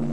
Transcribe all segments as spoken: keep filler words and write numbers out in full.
Stop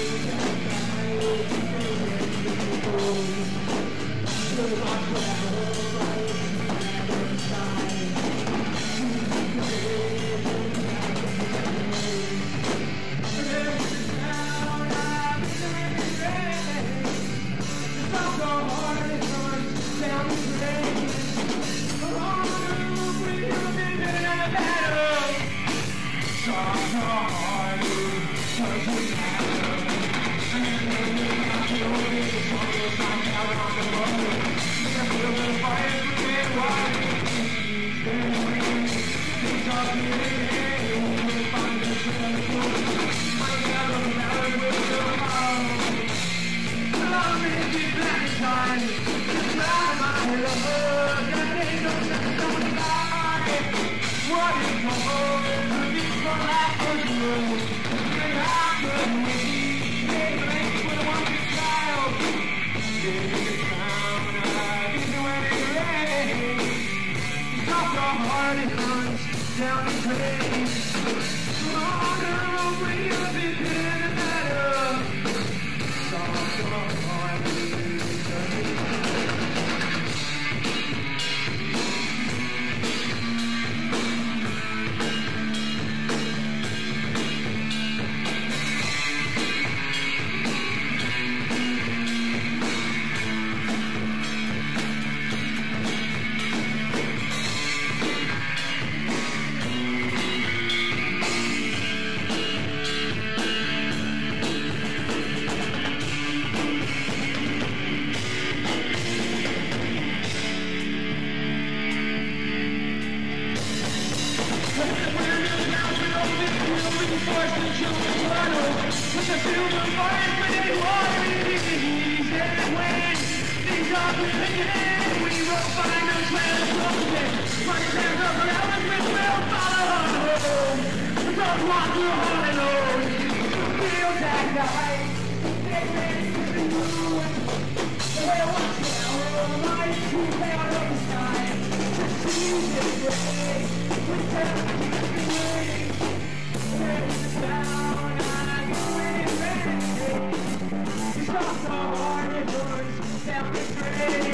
the hard down the train.